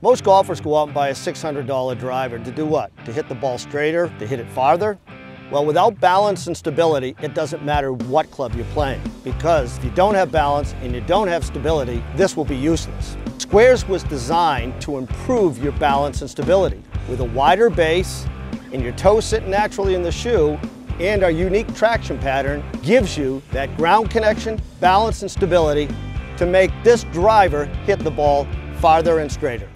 Most golfers go out and buy a $600 driver to do what? To hit the ball straighter, to hit it farther. Well, without balance and stability, it doesn't matter what club you're playing, because if you don't have balance and you don't have stability, this will be useless. SQAIRZ was designed to improve your balance and stability with a wider base, and your toes sit naturally in the shoe, and our unique traction pattern gives you that ground connection, balance, and stability to make this driver hit the ball farther and straighter.